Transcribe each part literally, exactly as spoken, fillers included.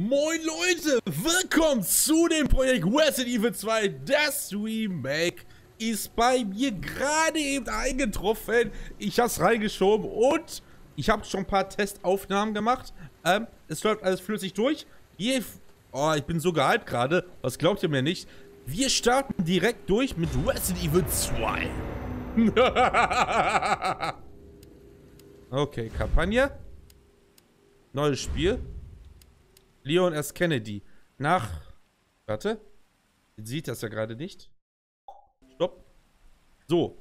Moin Leute, willkommen zu dem Projekt Resident Evil zwei, das Remake ist bei mir gerade eben eingetroffen. Ich habe es reingeschoben und ich habe schon ein paar Testaufnahmen gemacht. Ähm, es läuft alles flüssig durch. Hier, oh, ich bin so gehypt gerade, was glaubt ihr mir nicht? Wir starten direkt durch mit Resident Evil zwei. Okay, Kampagne. Neues Spiel. Leon S. Kennedy. Nach... Warte. Man sieht das ja gerade nicht. Stopp. So.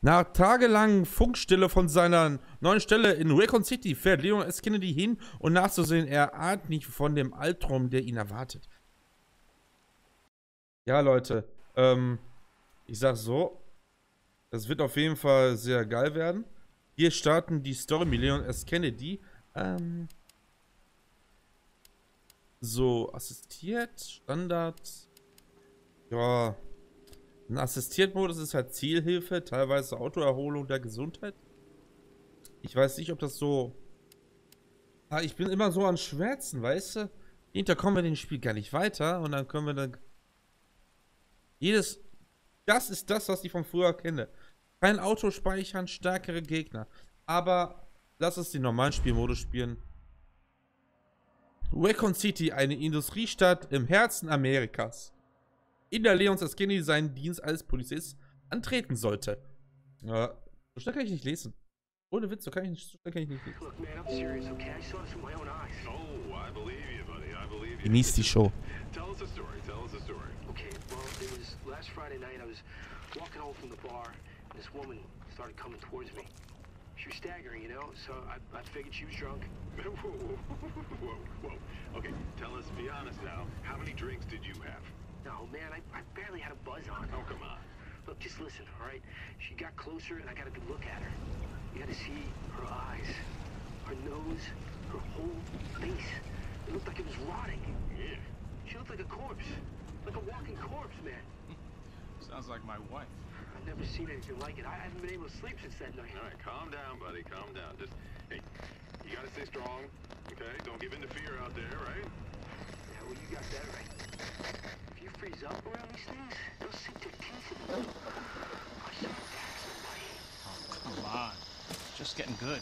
Nach tagelangen Funkstille von seiner neuen Stelle in Raccoon City fährt Leon S. Kennedy hin und nachzusehen, er ahnt nicht von dem Albtraum, der ihn erwartet. Ja, Leute. Ähm, ich sag so. Das wird auf jeden Fall sehr geil werden. Wir starten die Story mit Leon S. Kennedy. Ähm... So, assistiert, Standard, ja, ein Assistiert-Modus ist halt Zielhilfe, teilweise Autoerholung der Gesundheit. Ich weiß nicht, ob das so... Ah, ich bin immer so an Schmerzen, weißt du? Hinterher kommen wir in dem Spiel gar nicht weiter und dann können wir dann... Jedes... Das ist das, was ich von früher kenne. Kein Auto speichern, stärkere Gegner. Aber lass uns den normalen Spielmodus spielen. Raccoon City, eine Industriestadt im Herzen Amerikas, in der Leon S. Kennedy seinen Dienst als Polizist antreten sollte. Äh, so schnell kann ich nicht lesen. Ohne Witz, so, kann ich nicht, so schnell kann ich nicht lesen. Genieß die Show. She was staggering, you know, so I, I figured she was drunk. Whoa, whoa, whoa, whoa. Okay, tell us, be honest now, how many drinks did you have? No, man, I, I barely had a buzz on. Oh, come on. Look, just listen, all right? She got closer, and I got a good look at her. You had to see her eyes, her nose, her whole face. It looked like it was rotting. Yeah. She looked like a corpse, like a walking corpse, man. Sounds like my wife. I've never seen anything like it. I haven't been able to sleep since that night. All right, calm down, buddy. Calm down. Just, hey, you gotta stay strong, okay? Don't give in to fear out there, right? Yeah, well, you got that right. If you freeze up around these things, they'll sink their teeth in you. I should attack somebody. Oh, come on. It's just getting good.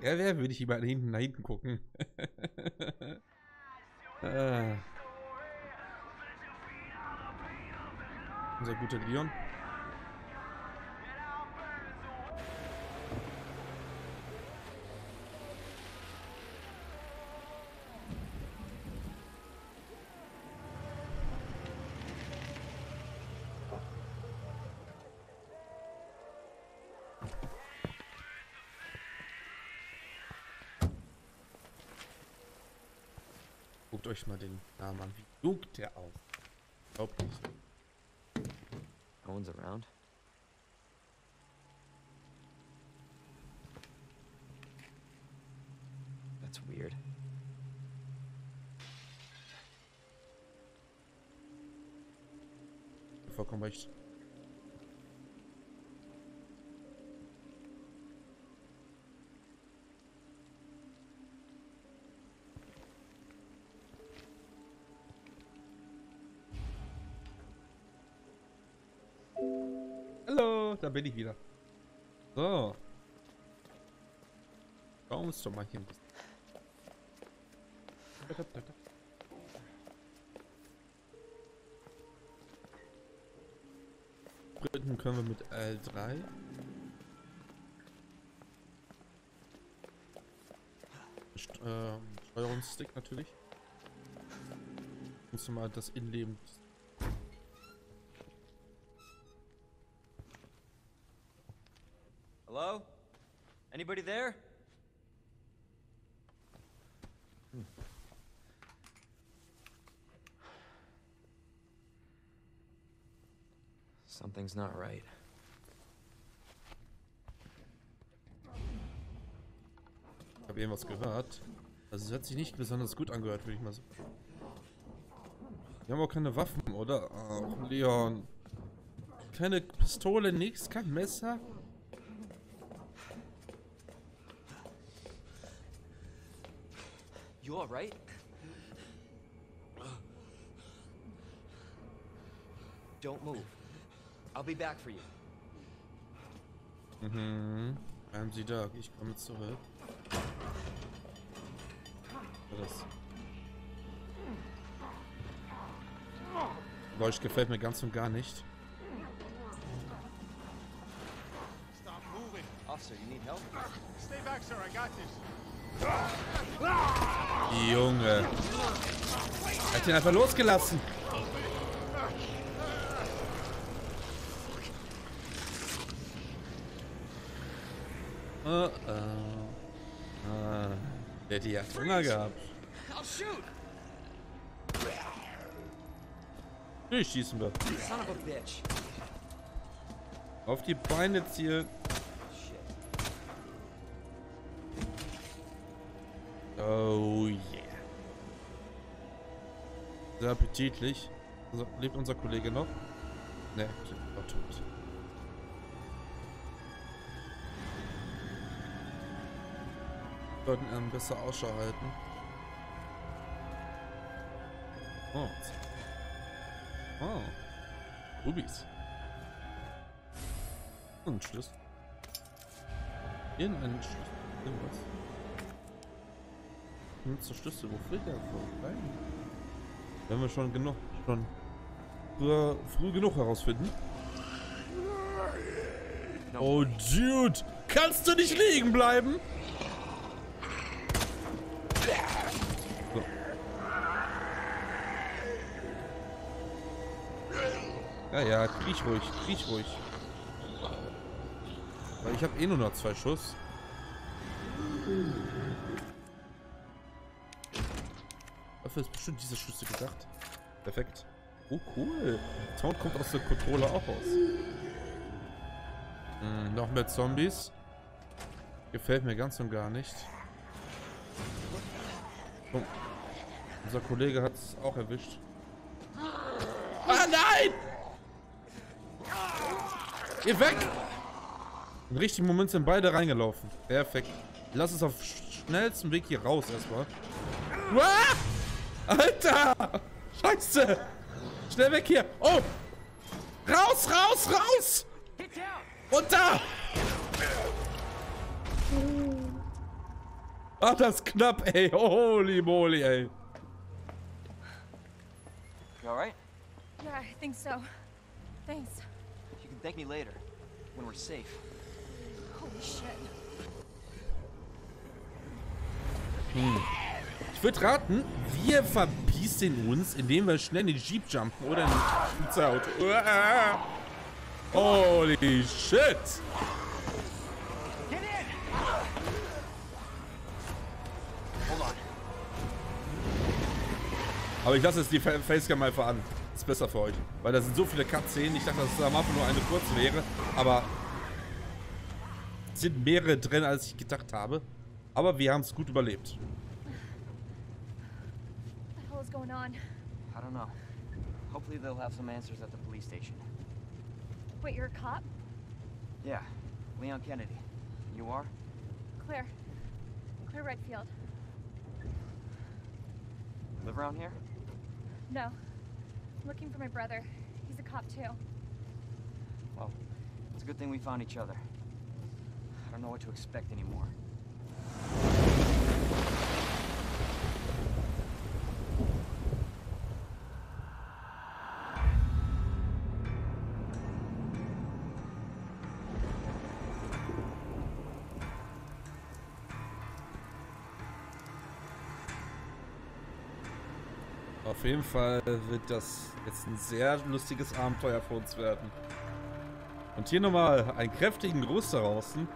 Er wäre, würde ich immer hinten, nach hinten gucken. ah. Unser guter Leon. Guckt euch mal den Namen an. Wie jung der aus? Glaubt nicht. No one's around. That's weird. Vollkommen recht. Da bin ich wieder. So. Bauen wir uns doch mal hier ein bisschen. Brücken können wir mit L drei. St ähm, Steuerungsstick natürlich. Muss mal das Innenleben. Hello? Anybody there? Hm. Something's not right. Ich habe irgendwas gehört. Also es hat sich nicht besonders gut angehört, würde ich mal sagen. Wir haben auch keine Waffen, oder? Ach, Leon. Keine Pistole, nichts, kein Messer. You alright? Don't move. I'll be back for you. Mhm. Bleiben Sie da. Ich komme zurück. Das. Leuch gefällt mir ganz und gar nicht. Stop moving. Officer, you need help? Stay back, sir. I got this. Junge. Hat ihn einfach losgelassen. Uh oh. Ah. Der die hat Hunger gehabt. Nee, schießen wir. Auf die Beine zielen. Oh yeah. Sehr appetitlich. Also, lebt unser Kollege noch? Ne, war tot. Wir sollten ähm, besser Ausschau halten. Oh. Oh. Rubis. Und Schlüssel. Irgendein Schlüssel. Irgendwas. Nutze Schlüssel. Wo fehlt der vor? Wenn wir schon genug, schon früh, früh genug herausfinden. Oh, Dude. Kannst du nicht liegen bleiben? Ja, ja, kriech ruhig, kriech ruhig. Weil ich habe eh nur noch zwei Schuss. Dafür ist bestimmt diese Schüsse gedacht. Perfekt. Oh, cool. Der Sound kommt aus der Controller auch raus. Hm, noch mehr Zombies. Gefällt mir ganz und gar nicht. Oh. Unser Kollege hat es auch erwischt. Ah, nein! Geh weg! Im richtigen Moment sind beide reingelaufen. Perfekt. Lass uns auf schnellstem Weg hier raus erstmal. Ah! Alter! Scheiße! Schnell weg hier! Oh! Raus, raus, raus! Runter! Ach, das ist knapp, ey. Holy moly, ey. You alright? Yeah, I think so. Thanks. Thank me later, when we're safe. Holy shit. Hm. Ich würde raten, wir verbießen uns, indem wir schnell in den Jeep jumpen oder in den Pizza-Auto. Uah. Holy shit! Get in. Hold on. Aber ich lasse jetzt die Facecam mal voran. Ist besser für euch, weil da sind so viele Cutscenes. Ich dachte, dass es am Anfang nur eine kurze wäre, aber es sind mehrere drin, als ich gedacht habe. Aber wir haben es gut überlebt. Wait, you're a cop? Yeah, Leon Kennedy. You are? Claire. Claire Redfield. Live around here? No. Looking for my brother. He's a cop too. Well, it's a good thing we found each other. I don't know what to expect anymore. Auf jeden Fall wird das jetzt ein sehr lustiges Abenteuer für uns werden. Und hier nochmal einen kräftigen Gruß da draußen.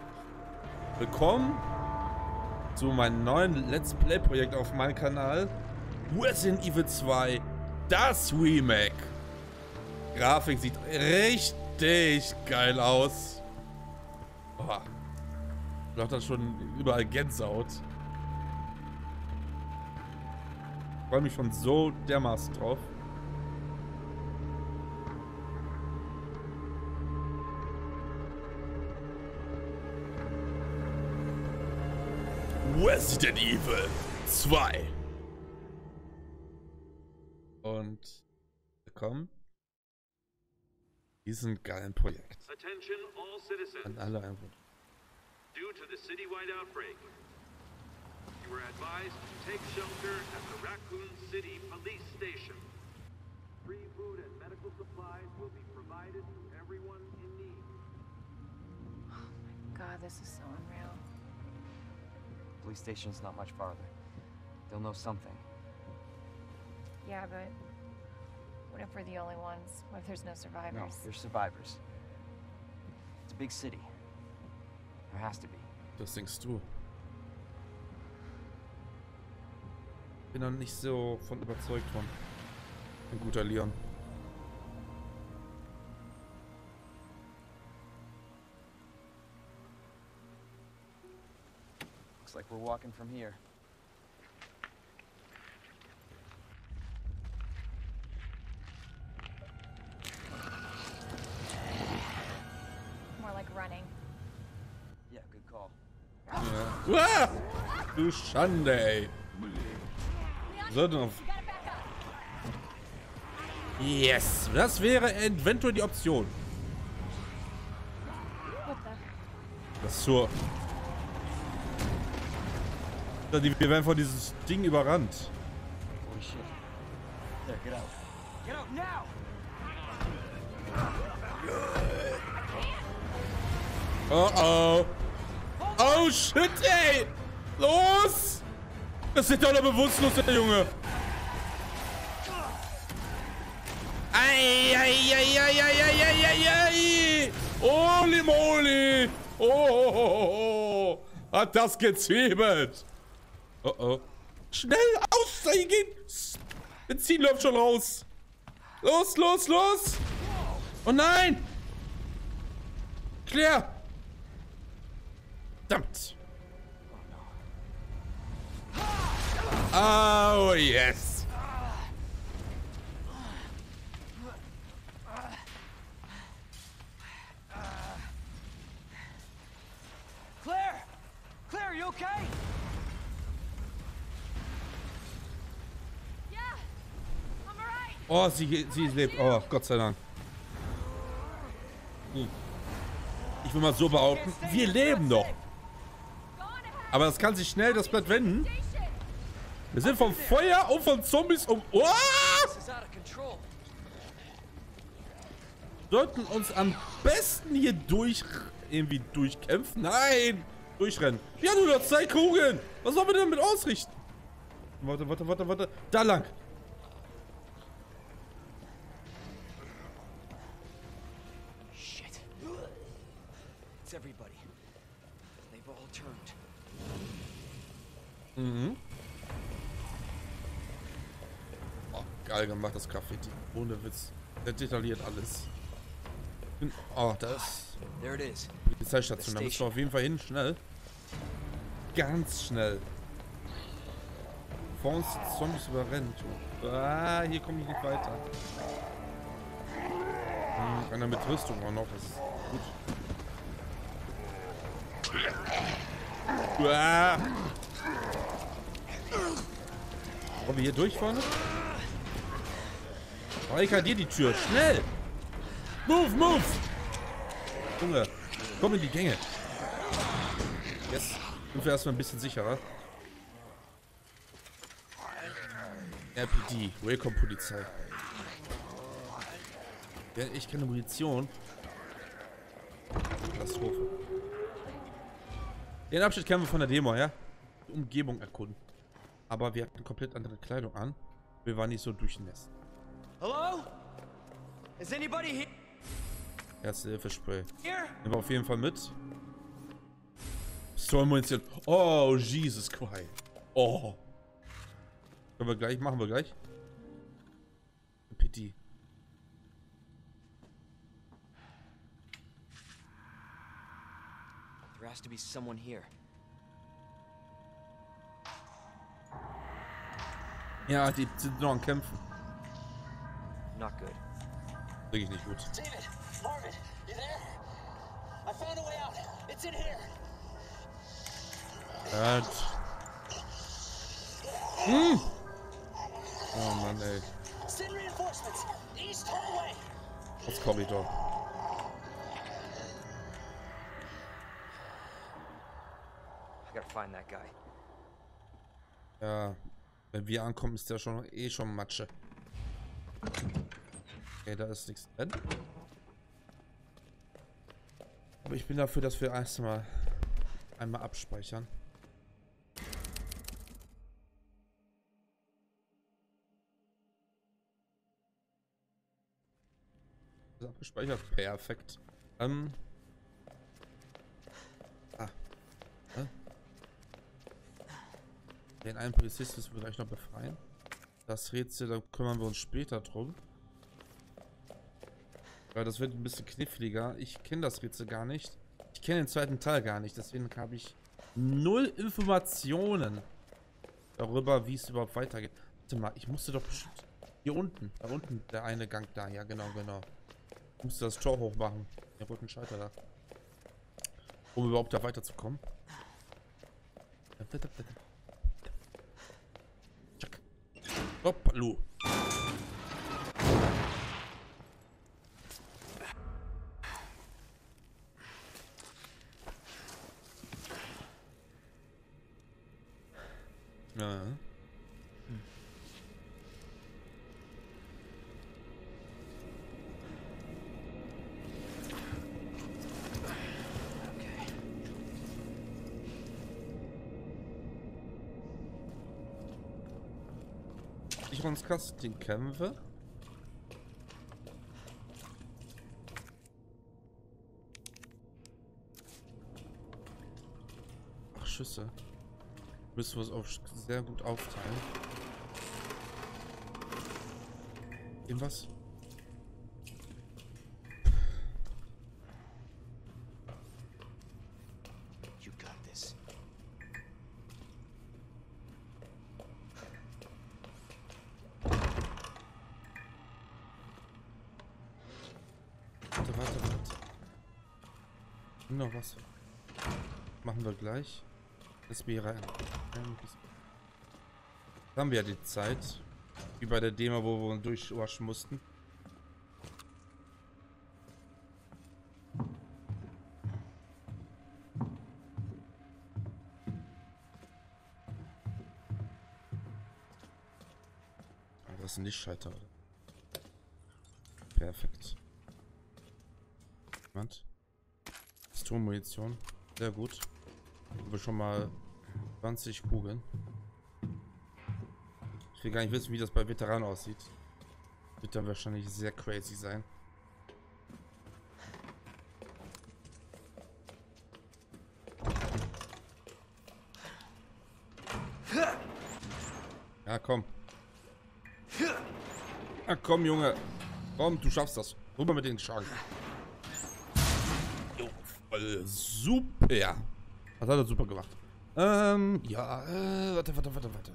Willkommen zu meinem neuen Let's Play Projekt auf meinem Kanal. Resident Evil zwei, das Remake. Grafik sieht richtig geil aus. Oh, läuft dann schon überall Gänsehaut. Ich freue mich schon so dermaßen drauf. Resident Evil zwei. Und willkommen diesen geilen Projekt. An alle Einwohner. Due to the citywide outbreak, you were advised to take shelter at the Raccoon City police station. Free food and medical supplies will be provided to everyone in need. Oh my god, this is so unreal. The police station's not much farther. They'll know something. Yeah, but what if we're the only ones? What if there's no survivors? No, there's survivors. It's a big city. There has to be. Das denkst du. Bin noch nicht so von überzeugt von. Ein guter Leon. Looks like we're walking from here. Ah, du Schande, ey. So drauf. Yes, das wäre eventuell die Option. Das zur. Wir werden von dieses Ding überrannt. Oh oh. Oh shit, ey! Los! Das ist doch noch bewusstlos, der Junge! Ei, ei, ei, ei, ei, ei, ei, ei, ei! Holy moly! Oh, oh, oh, oh! Hat das gezwiebelt! Oh, oh! Schnell aussteigen! Benzin läuft schon raus! Los, los, los! Oh nein! Claire! Verdammt! Oh, yes! Claire! Claire, are you okay? Yeah, I'm all right. Oh, sie, sie lebt. Oh, Gott sei Dank. Hm. Ich will mal so behaupten, wir leben doch. Aber das kann sich schnell das Blatt wenden. Wir sind vom Feuer und von Zombies um... Oh! Sollten uns am besten hier durch... Irgendwie durchkämpfen. Nein! Durchrennen. Ja, du hast zwei Kugeln. Was sollen wir denn damit ausrichten? Warte, warte, warte, warte. Da lang. Shit. It's everybody. They've all turned. Mhm. Oh, geil gemacht, das Graffiti. Ohne Witz. Der detailliert alles. Oh, das. Die Zeitstation, da müssen wir auf jeden Fall hin. Schnell. Ganz schnell. Vor uns die Zombies überrennt. Ah, hier komme ich nicht weiter. Hm, einer mit Rüstung auch noch. Das ist gut. Ah. Wollen wir hier durch vorne? Barrikadier die Tür. Schnell! Move, move! Junge, komm in die Gänge. Jetzt sind wir erstmal ein bisschen sicherer. R P D. Welcome, Polizei. Ja, ich kenne Munition. Katastrophe. Den Abschnitt kennen wir von der Demo, ja? Die Umgebung erkunden. Aber wir hatten komplett andere Kleidung an. Wir waren nicht so durchnässt. Hallo? Is anybody here? Erste Hilfespray. Nehmen wir auf jeden Fall mit. Stormmunition. Oh, Jesus Christ. Oh. Können wir gleich, machen wir gleich. Pity. There has to be someone here. Ja, die sind noch am Kämpfen. Not good. Wirklich nicht gut. David, Marvin, you there? I found a way out. It's in here. That. Hm. Oh Mann, ey. Send reinforcements. East hallway. Das Korridor. I gotta find that guy. Ja. Wenn wir ankommen, ist der schon eh schon Matsche. Okay, da ist nichts drin. Aber ich bin dafür, dass wir erstmal einmal abspeichern. Ist abgespeichert? Perfekt. Ähm. Ah. Hä? Den einen Polizisten müssen wir gleich noch befreien. Das Rätsel, da kümmern wir uns später drum. Weil das wird ein bisschen kniffliger. Ich kenne das Rätsel gar nicht. Ich kenne den zweiten Teil gar nicht. Deswegen habe ich null Informationen darüber, wie es überhaupt weitergeht. Warte mal, ich musste doch bestimmt hier unten. Da unten, der eine Gang da. Ja, genau, genau. Ich musste das Tor hoch machen. Der roten Schalter da. Um überhaupt da weiterzukommen. Hoppalo. Ja. Hm. Den Kämpfe. Ach, Schüsse. Müssen wir es auch sehr gut aufteilen. Irgendwas? Noch was. Machen wir gleich. Lass mir hier rein. Jetzt haben wir ja die Zeit. Wie bei der Demo, wo wir durchwaschen mussten. Aber das ist ein Lichtschalter, oder? Perfekt. Jemand? Munition. Sehr gut. Haben wir schon mal zwanzig Kugeln. Ich will gar nicht wissen, wie das bei Veteranen aussieht. Wird dann wahrscheinlich sehr crazy sein. Ja, komm. Ja, komm, Junge. Komm, du schaffst das. Rüber mit den Schaden. Super. Das hat er super gemacht. Ähm, ja, äh, warte, warte, warte, warte.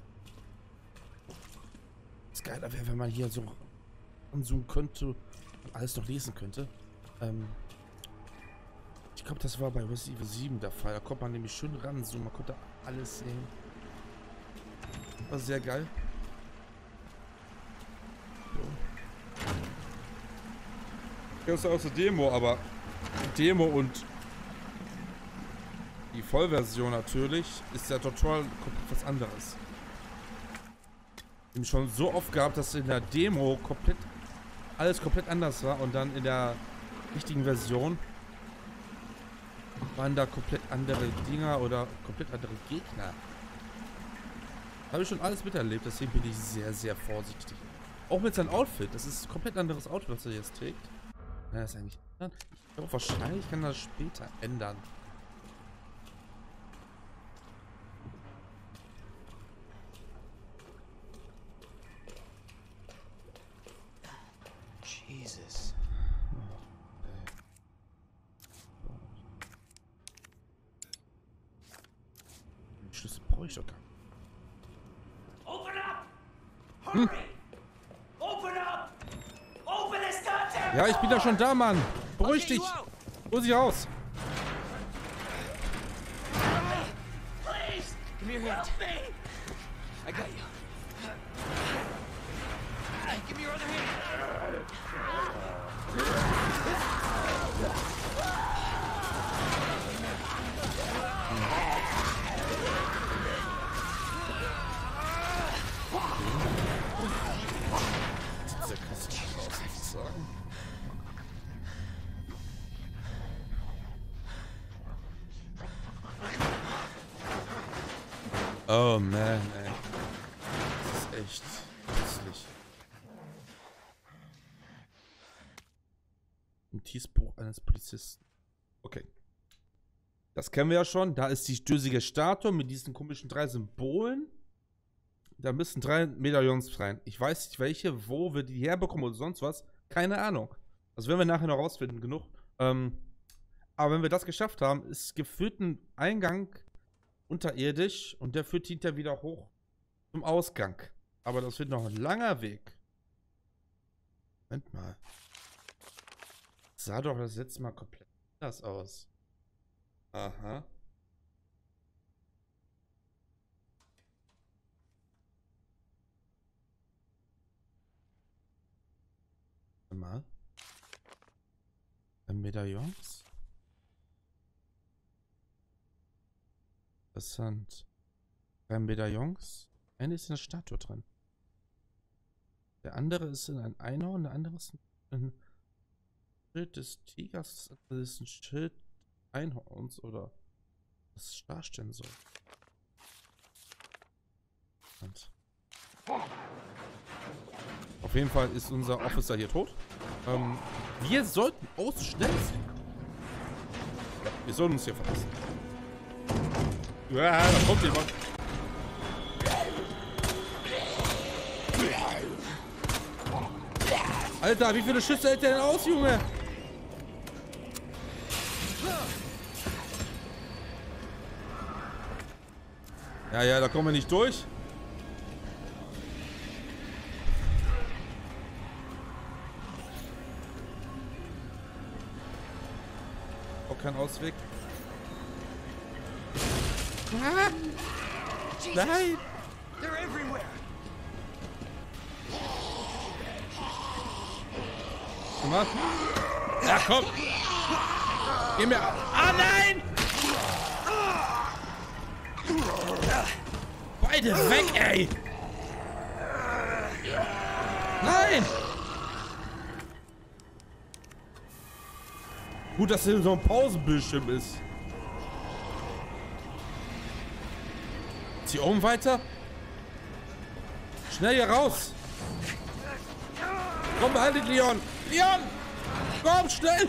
Das Geile wäre, wenn man hier so anzoomen könnte und alles noch lesen könnte. Ähm, ich glaube, das war bei Resident Evil sieben der Fall. Da konnte man nämlich schön ranzoomen. Man konnte alles sehen. War sehr geil. So. Das ist auch so Demo, aber Demo und die Vollversion natürlich ist ja total komplett was anderes. Ich habe schon so oft gehabt, dass in der Demo komplett alles komplett anders war und dann in der richtigen Version waren da komplett andere Dinger oder komplett andere Gegner. Habe ich schon alles miterlebt, deswegen bin ich sehr, sehr vorsichtig. Auch mit seinem Outfit. Das ist ein komplett anderes Outfit, was er jetzt trägt. Kann das eigentlich ändern? Ich glaube, wahrscheinlich kann das später ändern. Jesus. Den Schlüssel brauche ich doch gar nicht. Open up! Hurry! Open up! Open this goddamn door! Ja, ich bin da schon da, Mann. Beruhig dich. Hol sie raus. Please, give me your hand. I got you. Give me your other hand. Oh man, ey. Das ist echt hässlich. Notizbuch eines Polizisten. Okay. Das kennen wir ja schon. Da ist die stößige Statue mit diesen komischen drei Symbolen. Da müssen drei Medaillons rein. Ich weiß nicht welche, wo wir die herbekommen oder sonst was. Keine Ahnung. Das werden wir nachher noch rausfinden, genug. Ähm, aber wenn wir das geschafft haben, ist geführt ein Eingang unterirdisch und der führt hinterher wieder hoch zum Ausgang. Aber das wird noch ein langer Weg. Moment mal. Das sah doch das letzte Mal komplett anders aus. Aha. Mal. Medaillons. Interessant. Drei Medaillons. Eine ist in der Statue drin. Der andere ist in ein Einhorn, der andere ist ein Schild des Tigers, das ist ein Schild Einhorns oder was darstellen soll. Und auf jeden Fall ist unser Officer hier tot. Ähm, wir sollten ausschnell sein. Ja, wir sollen uns hier verlassen. Ja, da kommt jemand. Alter, wie viele Schüsse hält der denn aus, Junge? Ja, ja, da kommen wir nicht durch. Kein Ausweg. Ah! Nein! Gemacht? Ja, komm! Geh mir! Ah, nein! Beide weg, ey! Nein! Gut, dass hier so ein Pausenbildschirm ist. Ist hier oben weiter? Schnell hier raus! Komm, behaltet Leon! Leon! Komm, schnell!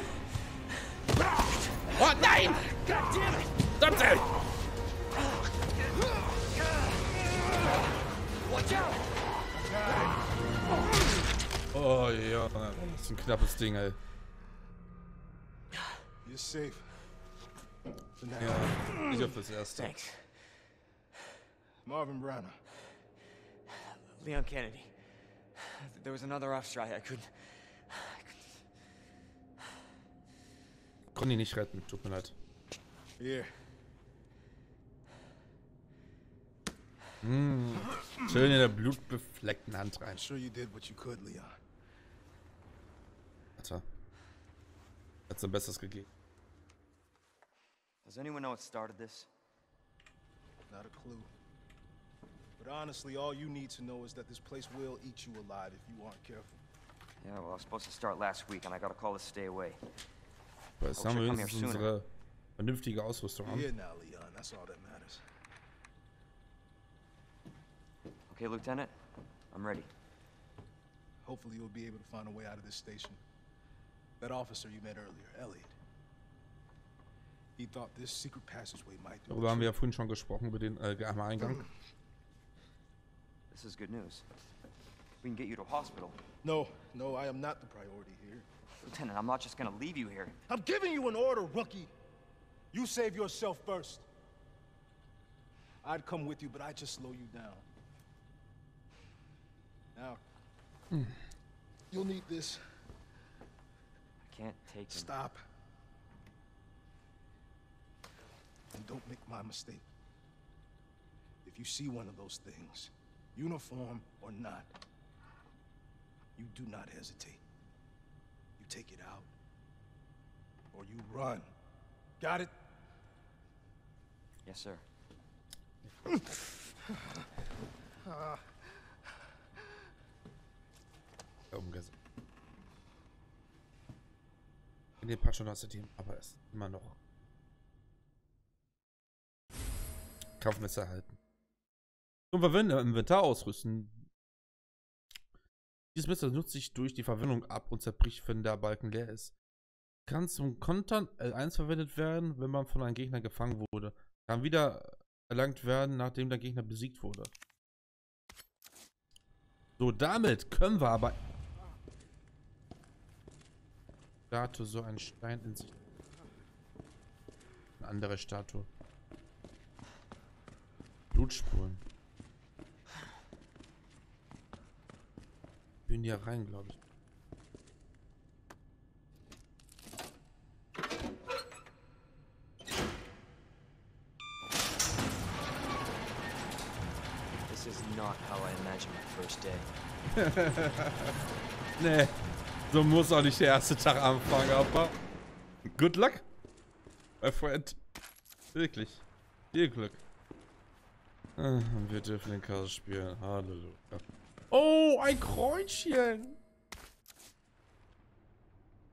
Oh nein! Stopp, ey! Oh ja, das ist ein knappes Ding, ey. You're safe. Ja, ich hab das erste. Thanks. Marvin Branham. Leon Kennedy. There was another officer I couldn't. Ich konnte ihn nicht retten, tut mir leid. Hier. Mm. Schön in der blutbefleckten Hand rein. I'm sure you did what you could, Leon. Alter. Hat's ein Besseres gegeben. Does anyone know what started this? Not a clue. But honestly, all you need to know is that this place will eat you alive if you aren't careful. Yeah, well, I was supposed to start last week and I got a call to stay away. But some of us have unsere vernünftige Ausrüstung an. Here now, Leon, that's all that matters. Okay, Lieutenant? I'm ready. Hopefully you'll be able to find a way out of this station. That officer you met earlier, Elliot. He thought this secret passageway might do. Darüber haben wir ja vorhin schon gesprochen, über den äh, Geheimeingang. This is good news. We can get you to hospital. No, no, I am not the priority here. Lieutenant, I'm not just gonna leave you here. I'm giving you an order, rookie. You save yourself first. I'd come with you, but I just slow you down. Now, mm. you'll need this. I can't take it. Stop. And don't make my mistake. If you see one of those things, uniform or not, you do not hesitate. You take it out, or you run. Got it? Yes, sir. In dem Patch hast du die, aber es ist immer noch. Kampfmesser halten. Zum Verwenden im Inventar ausrüsten. Dieses Messer nutzt sich durch die Verwendung ab und zerbricht, wenn der Balken leer ist. Kann zum Kontern L eins verwendet werden, wenn man von einem Gegner gefangen wurde. Kann wieder erlangt werden, nachdem der Gegner besiegt wurde. So, damit können wir aber Statue, so einen Stein in sich. Eine andere Statue. Blutspuren. Ich bin hier rein, glaube ich. Nee, so muss auch nicht der erste Tag anfangen, aber good luck, my friend. Wirklich, viel Glück. Wir dürfen den Kasus spielen, halleluja. Oh, ein Kreuzchen!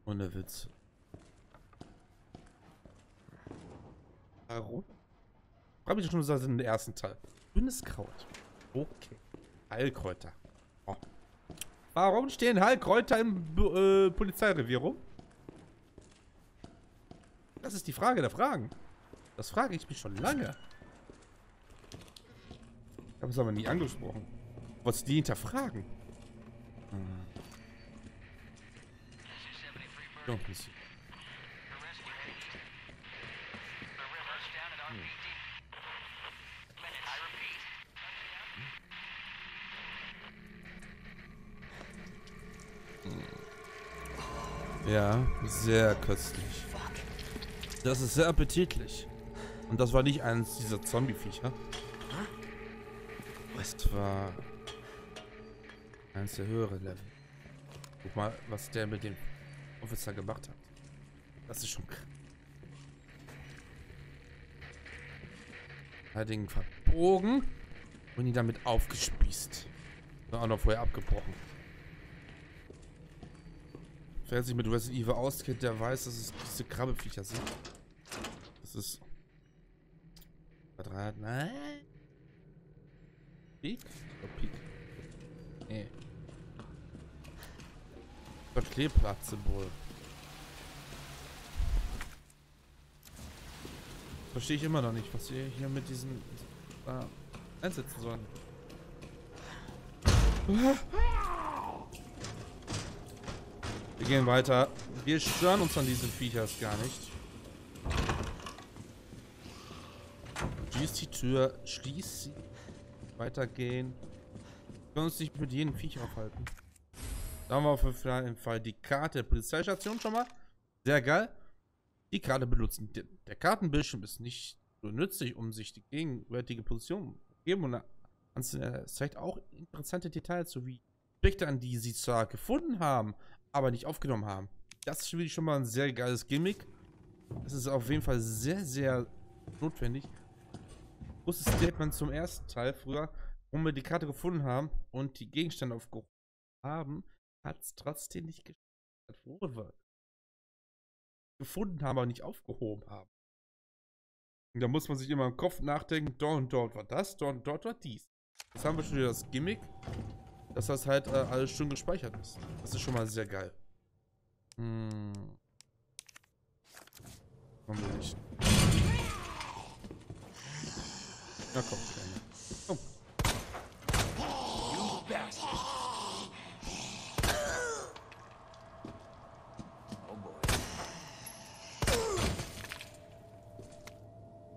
Ohne Witz. Warum? Frag mich schon, was das in den ersten Teil. Grünes Kraut. Okay. Heilkräuter. Oh. Warum stehen Heilkräuter im äh, Polizeirevier rum? Das ist die Frage der Fragen. Das frage ich mich schon lange. Ich habe es aber nie angesprochen. Was die hinterfragen? Hm. So, ein bisschen. Hm. Ja, sehr köstlich. Das ist sehr appetitlich. Und das war nicht eines dieser Zombie-Viecher. Das war eines der höheren Level. Guck mal, was der mit dem Officer gemacht hat. Das ist schon krass. Hat ihn verbogen und ihn damit aufgespießt. War auch noch vorher abgebrochen. Wer sich mit Resident Evil auskennt, der weiß, dass es diese Krabbeviecher sind. Das ist... Quadrat... Nein! Peak? Oh, Peak. Nee. Das Kleeblatt-Symbol. Verstehe ich immer noch nicht, was wir hier mit diesen... Äh, einsetzen sollen. Wir gehen weiter. Wir stören uns an diesen Viechers gar nicht. Schließ die Tür. Schließ sie. Weitergehen. Wir können uns nicht mit jedem Viech aufhalten. Da haben wir auf jeden Fall die Karte der Polizeistation schon mal. Sehr geil. Die Karte benutzen. Der Kartenbildschirm ist nicht so nützlich, um sich die gegenwärtige Position zu geben. Und es zeigt auch interessante Details, sowie Objekte, an die sie zwar gefunden haben, aber nicht aufgenommen haben. Das ist schon mal ein sehr geiles Gimmick. Das ist auf jeden Fall sehr, sehr notwendig. Großes Statement zum ersten Teil früher, wo wir die Karte gefunden haben und die Gegenstände aufgehoben haben, hat es trotzdem nicht geschafft, wo wir gefunden haben, aber nicht aufgehoben haben. Und da muss man sich immer im Kopf nachdenken, dort und dort war das, dort und dort war dies. Jetzt haben wir schon wieder das Gimmick, dass das halt äh, alles schön gespeichert ist. Das ist schon mal sehr geil. Hm. Haben wir nicht. Na komm, Kleine. Oh.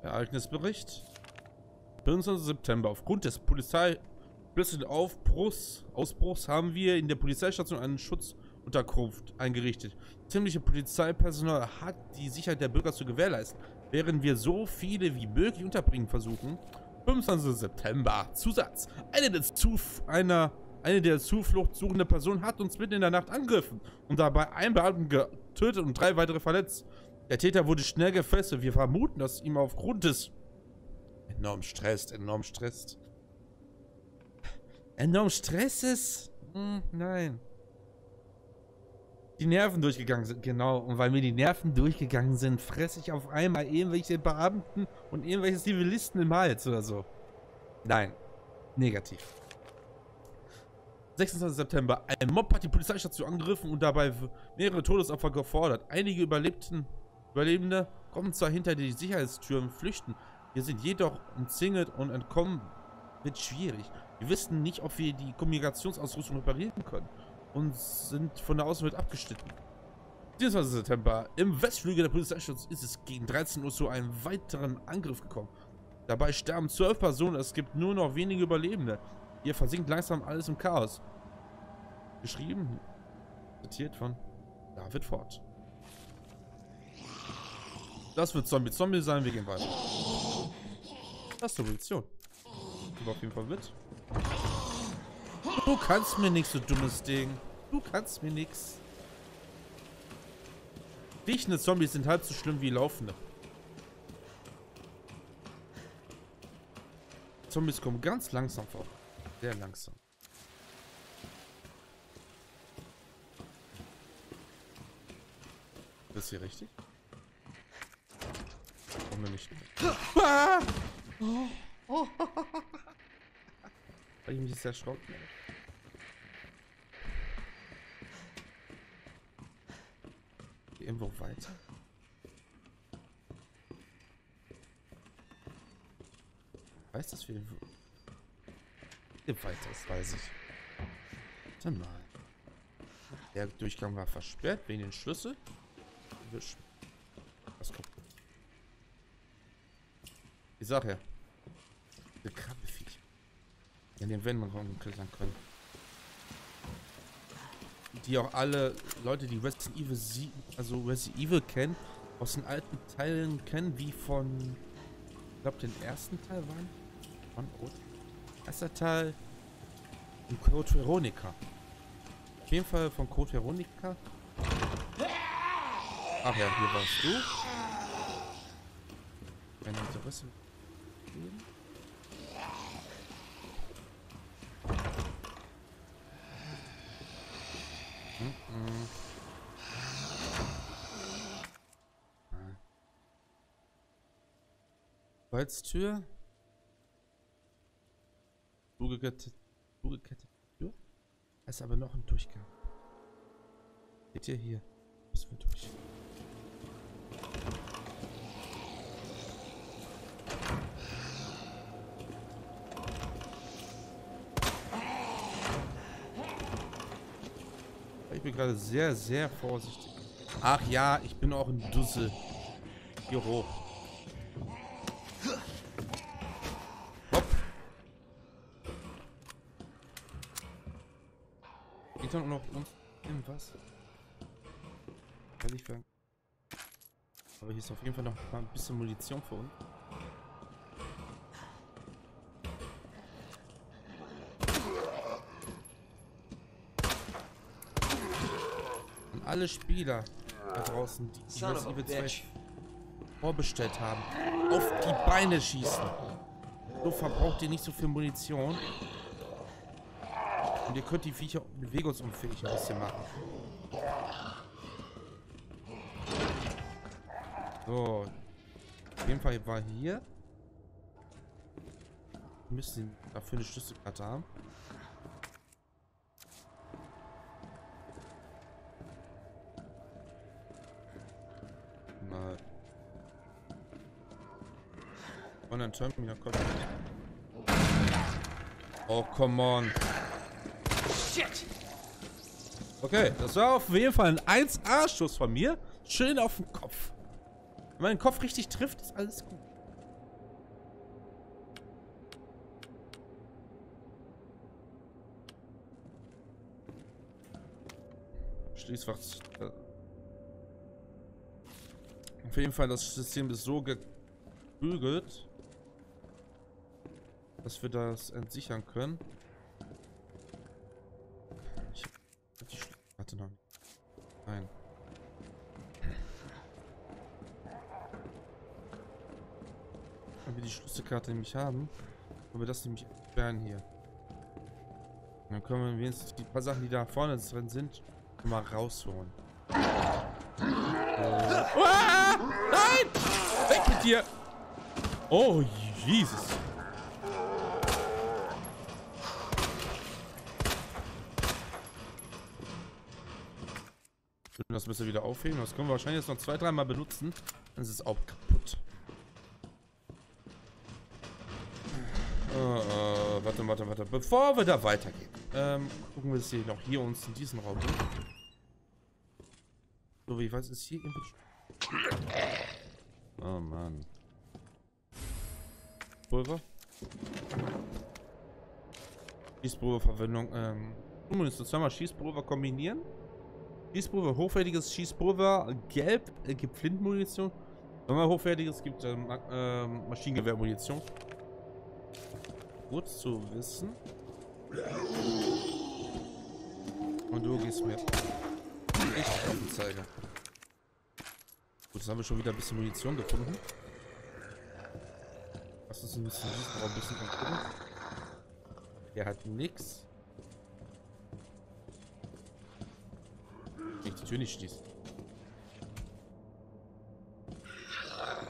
Ereignisbericht. fünfundzwanzigster September. Aufgrund des polizeilichen Aufbruchs, Ausbruchs haben wir in der Polizeistation eine Schutzunterkunft eingerichtet. Ziemliche Polizeipersonal hat die Sicherheit der Bürger zu gewährleisten, während wir so viele wie möglich unterbringen versuchen. fünfundzwanzigster September. Zusatz. Eine, des Zuf einer, eine der Zuflucht suchende Personen hat uns mitten in der Nacht angegriffen und dabei einen Beamten getötet und drei weitere verletzt. Der Täter wurde schnell gefesselt. Wir vermuten, dass ihm aufgrund des enormen Stress, enormen Stress, enormen Stresses, hm, nein, die Nerven durchgegangen sind, genau. Und weil mir die Nerven durchgegangen sind, fresse ich auf einmal irgendwelche Beamten und irgendwelche Zivilisten im Hals oder so. Nein, negativ. sechsundzwanzigster September. Ein Mob hat die Polizeistation angegriffen und dabei mehrere Todesopfer gefordert. Einige Überlebten Überlebende kommen zwar hinter die Sicherheitstüren, flüchten. Wir sind jedoch umzingelt und entkommen wird schwierig. Wir wissen nicht, ob wir die Kommunikationsausrüstung reparieren können und sind von der Außenwelt abgeschnitten. siebenundzwanzigster September. Im Westflügel der Polizeistation ist es gegen dreizehn Uhr zu einem weiteren Angriff gekommen. Dabei sterben zwölf Personen, es gibt nur noch wenige Überlebende. Hier versinkt langsam alles im Chaos. Geschrieben, zitiert von David Ford. Das wird Zombie. Zombie sein, wir gehen weiter. Das ist die Revolution. Ich bin auf jeden Fall mit. Du kannst mir nichts, du dummes Ding. Du kannst mir nichts. Riechende Zombies sind halb so schlimm wie laufende. Zombies kommen ganz langsam vor. Sehr langsam. Das hier richtig? Nicht. Ah! Oh, oh. Habe ich mich jetzt erschrocken? Geh irgendwo weiter. Weiß das wir weiter ist, weiß ich. Warte mal. Der Durchgang war versperrt wegen den Schlüssel. Was kommt? Ich sag ja. Der Krabbeviech. Die an den Wänden klettern können. Die auch alle Leute, die Resident Evil sieben, also Resident Evil kennen, aus den alten Teilen kennen, wie von, ich glaube, den ersten Teil waren. Von Code. Erster Teil. Und Code Veronica. Auf jeden Fall von Code Veronica. Ach ja, hier warst du. Wenn Interesse. Holztür. Zugekettete Tür. Da ist aber noch ein Durchgang. Seht ihr hier? Müssen wir durch. Ich bin gerade sehr, sehr vorsichtig. Ach ja, ich bin auch ein Dussel. Hier hoch. Hopp. Geht doch noch irgendwas. Kann ich fangen. Aber hier ist auf jeden Fall noch mal ein bisschen Munition für uns. Alle Spieler da draußen, die Resident Evil zwei vorbestellt haben, auf die Beine schießen. So verbraucht ihr nicht so viel Munition. Und ihr könnt die Viecher bewegungsunfähig ein bisschen machen. So. Auf jeden Fall war hier. müssen sie dafür eine Schlüsselkarte haben. Mal. Und dann Terminal kommt. Oh, come on. Shit. Okay, das war auf jeden Fall ein eins A-Schuss von mir. Schön auf den Kopf. Wenn man den Kopf richtig trifft, ist alles gut. Schließfach. Auf jeden Fall, das System ist so gebügelt, dass wir das entsichern können. Ich hab die Schlüsselkarte noch nicht. Nein. Wenn wir die Schlüsselkarte nämlich haben, können wir das nämlich sperren hier. Und dann können wir wenigstens die paar Sachen, die da vorne drin sind, mal rausholen. Äh. Ah, nein! Weg mit dir! Oh, Jesus! Das müssen wir wieder aufheben. Das können wir wahrscheinlich jetzt noch zwei, dreimal benutzen. Dann ist es auch kaputt. Äh, äh, warte, warte, warte. Bevor wir da weitergehen, ähm, gucken wir uns hier noch hier uns in diesen Raum. So, wie ich weiß, ist hier irgendwie... Oh, Mann. Pulver. Schießpulververwendung. Ähm, zumindest das zweimal Schießpulver kombinieren. Schießpulver, hochwertiges Schießpulver, gelb, äh, gibt Flintmunition. Wenn man hochwertiges gibt, ähm, äh, Maschinengewehrmunition. Gut zu wissen. Und du gehst mir echt auf den Zeiger. Gut, jetzt haben wir schon wieder ein bisschen Munition gefunden. Das ist ein bisschen süß, aber ein bisschen entkommen. Der hat nichts. Die Tür nicht schließen.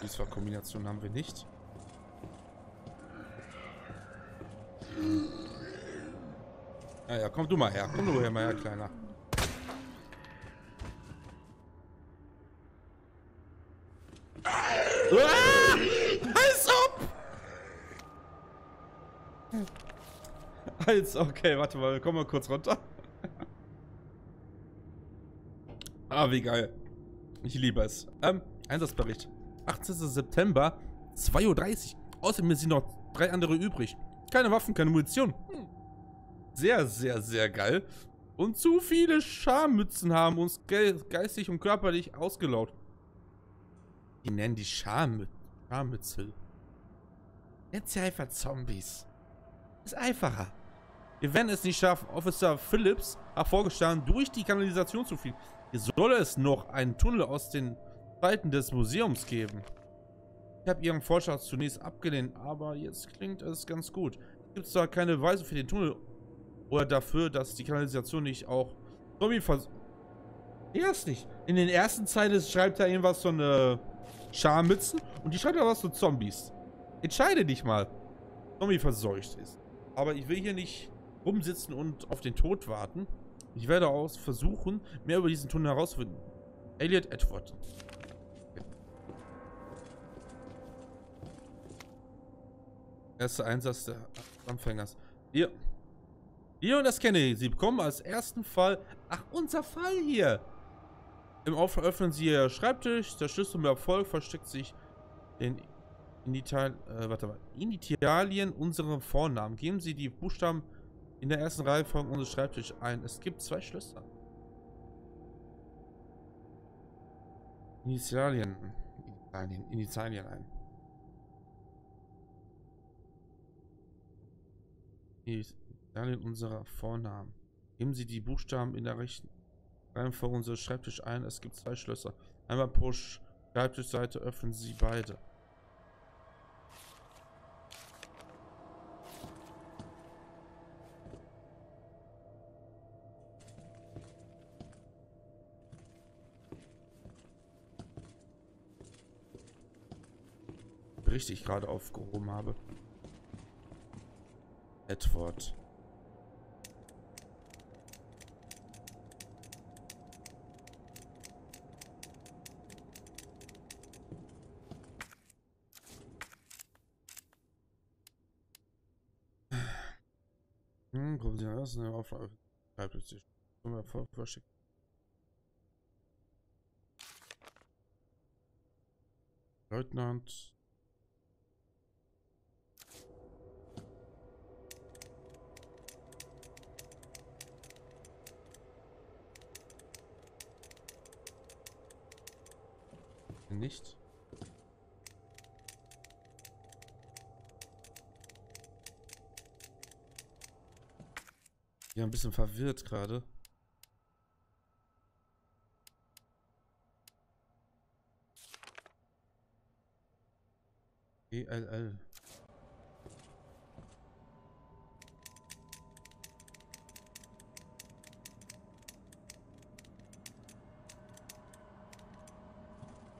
Diese Kombination haben wir nicht. Naja, komm du mal her. Komm du her mal her, Kleiner. Ah! Als ob! Als, okay, warte mal, wir kommen mal kurz runter. Ah, wie geil. Ich liebe es. Ähm, Einsatzbericht. achtzehnter September, zwei Uhr dreißig. Außerdem sind noch drei andere übrig. Keine Waffen, keine Munition. Hm. Sehr, sehr, sehr geil. Und zu viele Scharmützen haben uns ge geistig und körperlich ausgelaugt. Die nennen die Scharmü Scharmützel. Jetzt ja einfach Zombies. Ist einfacher. Wir werden es nicht schaffen. Officer Phillips hat vorgeschlagen, durch die Kanalisation zu fliehen. Hier soll es noch einen Tunnel aus den Seiten des Museums geben. Ich habe ihren Vorschlag zunächst abgelehnt, aber jetzt klingt es ganz gut. Es gibt zwar keine Weise für den Tunnel oder dafür, dass die Kanalisation nicht auch Zombie vers... Erst nicht. In den ersten Zeilen schreibt er irgendwas von äh, Scharmützen und die schreibt er was zu Zombies. Entscheide dich mal. Zombie verseucht ist. Aber ich will hier nicht rumsitzen und auf den Tod warten. Ich werde auch versuchen, mehr über diesen Tunnel herauszufinden. Elliot Edward. Erster Einsatz des Anfängers. Hier. Leon S. Kennedy. Sie bekommen als ersten Fall... Ach, unser Fall hier. Im Auftrag öffnen Sie Ihr Schreibtisch. Der Schlüssel mit Erfolg versteckt sich in, in Italien... Äh, warte mal. In Italien unseren Vornamen. Geben Sie die Buchstaben... In der ersten Reihe von unserem Schreibtisch ein. Es gibt zwei Schlösser. Initialien. Initialien. Initialien ein. Initialien unserer Vornamen. Geben Sie die Buchstaben in der rechten Reihe von unserem Schreibtisch ein. Es gibt zwei Schlösser. Einmal pro Schreibtischseite öffnen Sie beide. Richtig gerade aufgehoben habe. Edward. Hm, kommen Sie aus, eine Auflage. Zum Erfolg verschickt. Leutnant. Nicht. Ja, ein bisschen verwirrt gerade. E L L.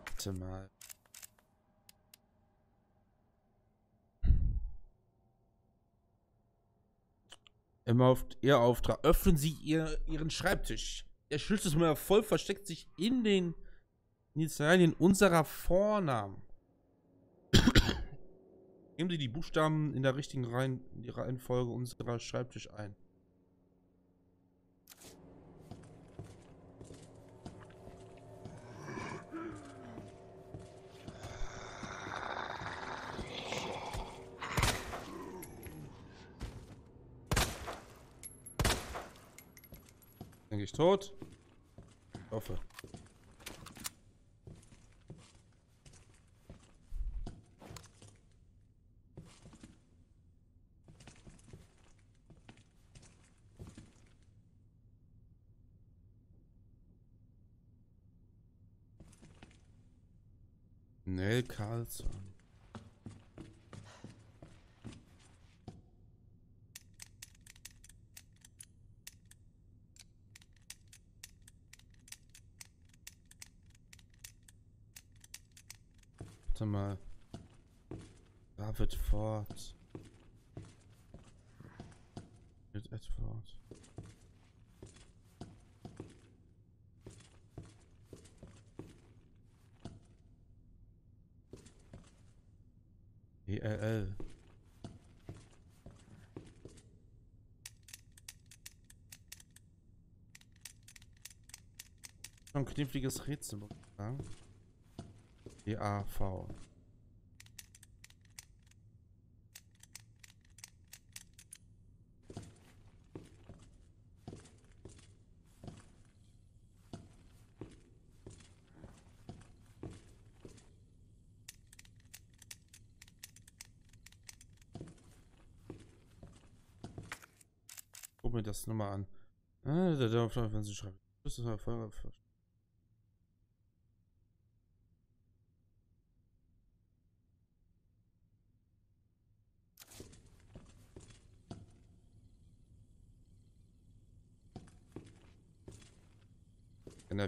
Warte mal. Immer auf Ihr Auftrag. Öffnen Sie ihr, Ihren Schreibtisch. Der Schlüssel zum Erfolg versteckt sich in den Initialien unserer Vornamen. Geben Sie die Buchstaben in der richtigen Reihen, die Reihenfolge unserer Schreibtisch ein. Denke ich tot? Ich hoffe. Nell Carlson. Mal. David Ford. David Edward. E L L. Schon ein kniffliges Rätsel, muss ich sagen. D A V. Guck mir das nochmal an. Ah, da darf man, wenn sie schreiben. Das ist ein Erfolg.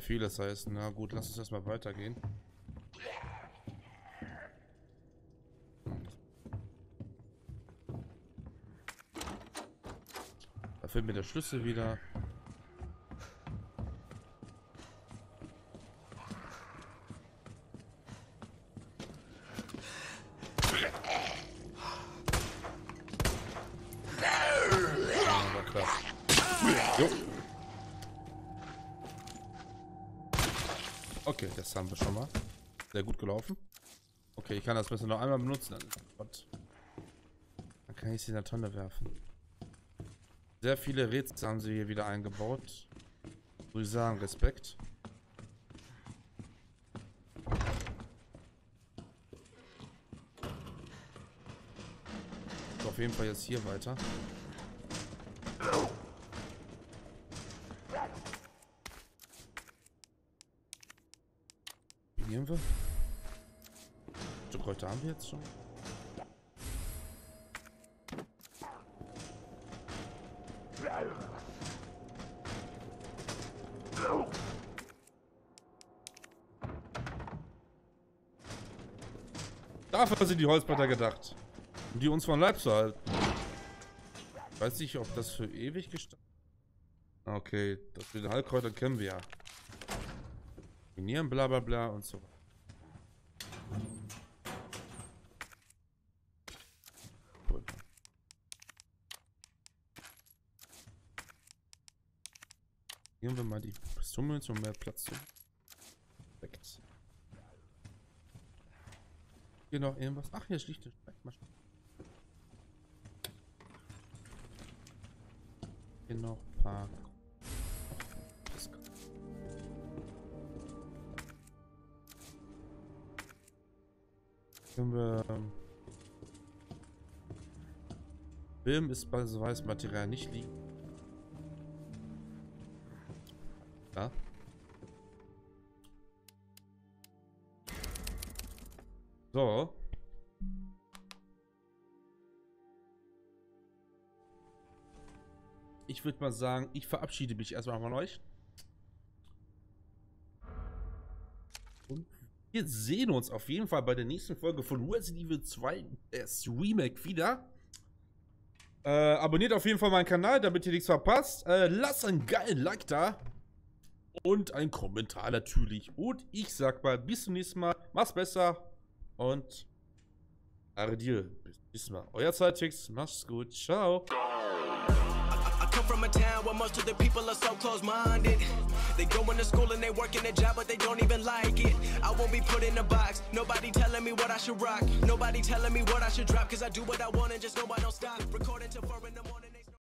Vieles heißt, na gut, lass uns erstmal weitergehen. Da fehlt mir der Schlüssel wieder. Okay, das haben wir schon mal. Sehr gut gelaufen. Okay, ich kann das besser noch einmal benutzen. Gott. Dann kann ich sie in der Tonne werfen. Sehr viele Rätsel haben sie hier wieder eingebaut. Muss ich sagen, Respekt. Auf jeden Fall jetzt hier weiter. Wir. Stück Kräuter haben wir jetzt schon. Dafür sind die Holzbretter gedacht, um die uns von Leib zu halten. weiß nicht, ob das für ewig gestanden ist. Okay, das mit den Heilkräutern kennen wir ja. Minieren, bla bla bla und so. Nehmen wir mal die Pistole, um mehr Platz zu. Perfekt. Hier noch irgendwas. Ach, hier schlicht. Hier noch ein paar. Können wir. Film ist bei so weißem Material nicht liegen. Da. So. Ich würde mal sagen, ich verabschiede mich erstmal von euch. Und wir sehen uns auf jeden Fall bei der nächsten Folge von Resident Evil zwei, das Remake, wieder. Äh, abonniert auf jeden Fall meinen Kanal, damit ihr nichts verpasst. Äh, lasst einen geilen Like da. Und ein Kommentar natürlich. Und ich sag mal, bis zum nächsten Mal. Mach's besser. Und adieu. Bis zum nächsten Mal. Euer Saitrix. Mach's gut. Ciao. I come from a town where most of the people are so close-minded. They go into school and they work in a job, but they don't even like it. I won't be put in a box. Nobody telling me what I should rock. Nobody telling me what I should drop. Cause I do what I want and just know I don't stop. Recording till four in the morning.